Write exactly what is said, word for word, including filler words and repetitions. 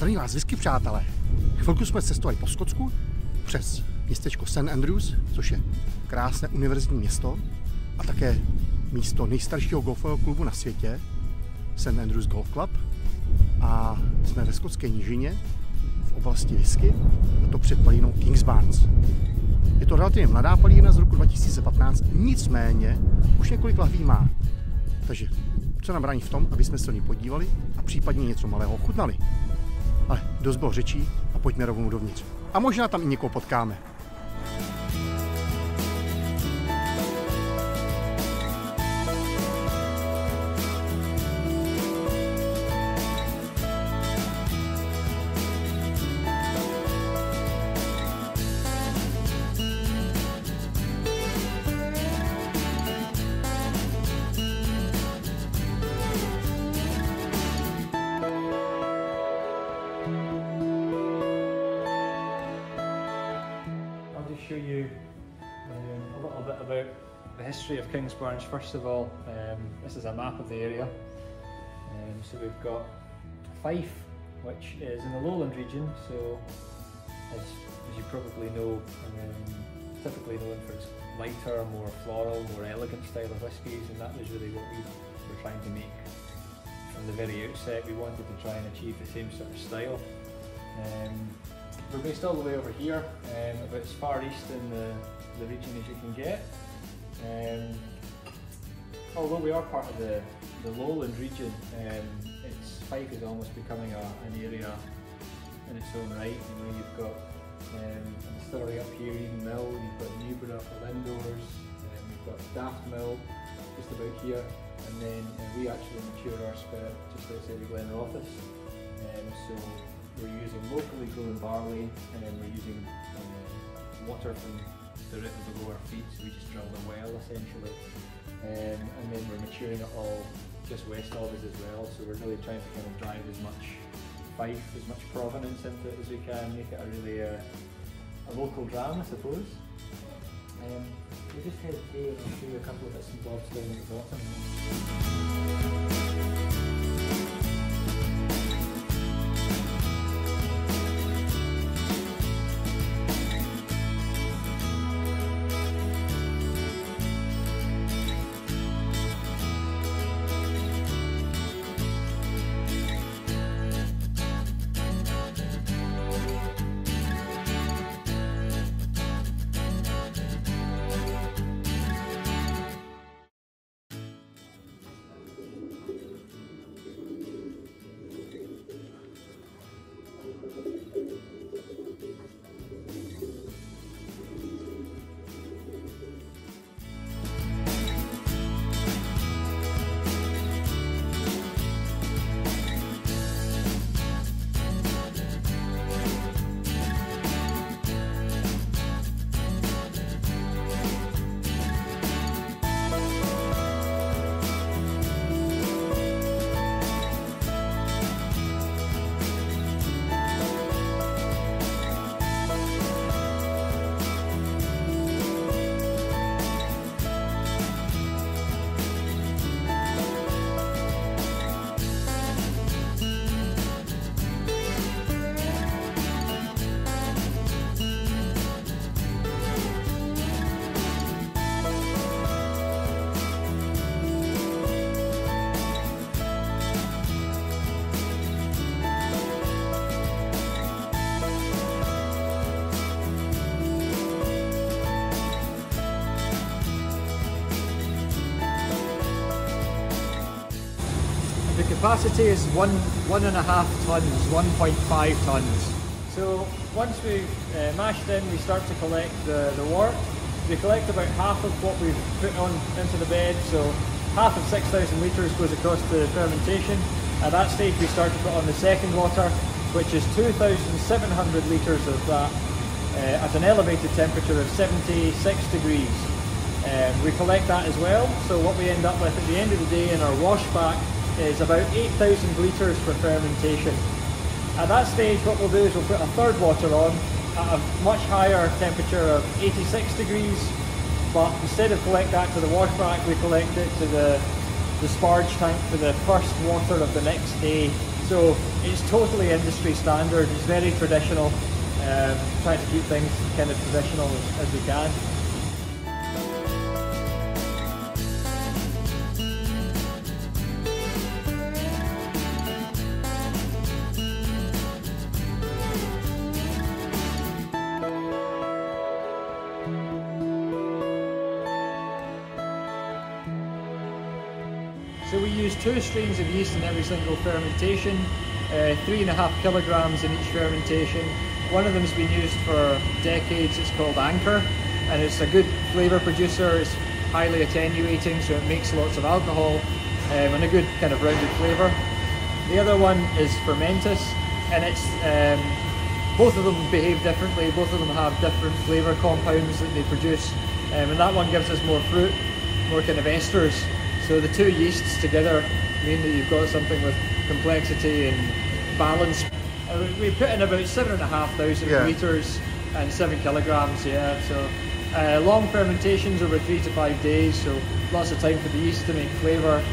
Zdraví vás Zisky, přátelé. Chvilku jsme cestovali po Skotsku přes městečko Saint Andrews, což je krásné univerzitní město a také místo nejstaršího golfového klubu na světě, Saint Andrews Golf Club. A jsme ve skotské nížině v oblasti Whisky, a to před palínou Kingsbarns. Je to relativně mladá palína z roku dva tisíce patnáct, nicméně už několik lahví má. Takže co nám brání v tom, aby jsme se do ní podívali a případně něco malého ochutnali. Ale dost bylo řečí a pojďme rovnou dovnitř. A možná tam i někoho potkáme. Of Kingsbarns. First of all, um, this is a map of the area. Um, so we've got Fife, which is in the Lowland region. So, as, as you probably know, um, typically known for its lighter, more floral, more elegant style of whiskies, and that was really what we were trying to make from the very outset. We wanted to try and achieve the same sort of style. Um, we're based all the way over here, um, about as far east in the, the region as you can get. Um, although we are part of the, the Lowland region, um, it's, Fife is almost becoming a, an area in its own right. You know, you've got um, a distillery up here, Eden Mill, you've got Newburgh for Lindores, um, you've got Daft Mill just about here, and then uh, we actually mature our spirit just outside of Glenrothes. Um, so we're using locally grown barley, and then we're using um, water from the root of the lower feet, so we just drilled a well essentially, um, and then we're maturing it all just west of us as well, so we're really trying to kind of drive as much Fife, as much provenance into it as we can, make it a really uh, a local dram I suppose. Um, we just head through and I'll show you a couple of bits and bobs down at the bottom. Capacity is one one and a half tons, one point five tons. So once we've uh, mashed in, we start to collect the, the wort. We collect about half of what we've put on into the bed, so half of six thousand litres goes across to fermentation. At that stage we start to put on the second water, which is two thousand seven hundred litres of that uh, at an elevated temperature of seventy-six degrees. Um, we collect that as well, so what we end up with at the end of the day in our washback is about eight thousand litres for fermentation. At that stage what we'll do is we'll put a third water on at a much higher temperature of eighty-six degrees, but instead of collect that to the washback, we collect it to the, the sparge tank for the first water of the next day. So it's totally industry standard, it's very traditional, um, trying to keep things kind of traditional as, as we can. So we use two strains of yeast in every single fermentation, uh, three and a half kilograms in each fermentation. One of them has been used for decades, it's called Anchor, and it's a good flavour producer, it's highly attenuating, so it makes lots of alcohol um, and a good kind of rounded flavour. The other one is Fermentis, and it's um, both of them behave differently, both of them have different flavour compounds that they produce, um, and that one gives us more fruit, more kind of esters. So the two yeasts together mean that you've got something with complexity and balance. Uh, we put in about seven and a half thousand yeah. litres and seven kilograms, yeah. So uh, long fermentations over three to five days, so lots of time for the yeast to make flavour.